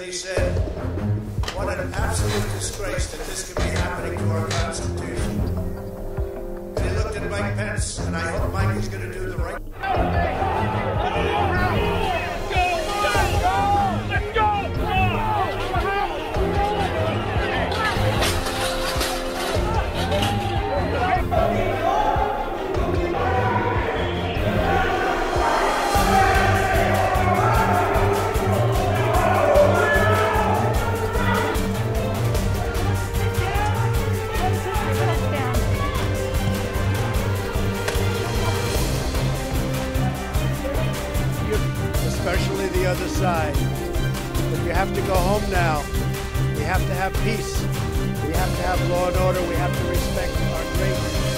He said, what an absolute disgrace that this could be happening to our Constitution. And he looked at Mike Pence, and I hope Mike is going to do the right thing. Let's go! Let's go! Especially the other side. If you have to go home now, we have to have peace. We have to have law and order. We have to respect our great